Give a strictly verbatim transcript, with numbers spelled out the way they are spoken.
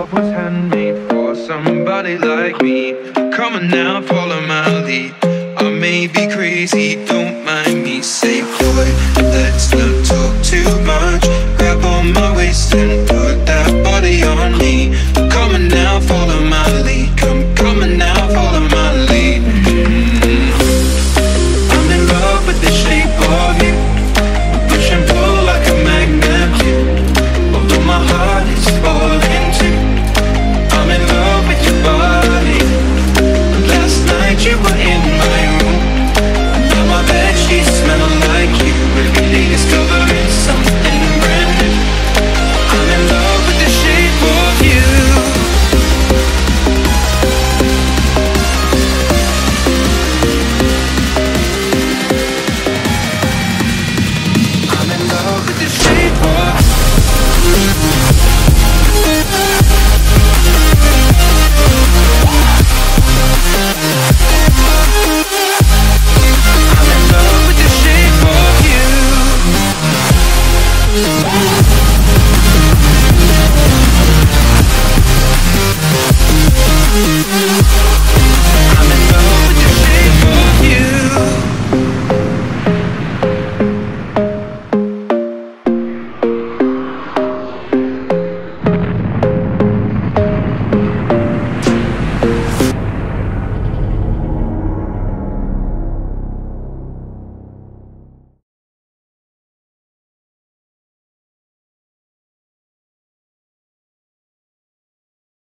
world was handmade for somebody like me. Come on now, follow my lead. I may be crazy, don't mind me. Say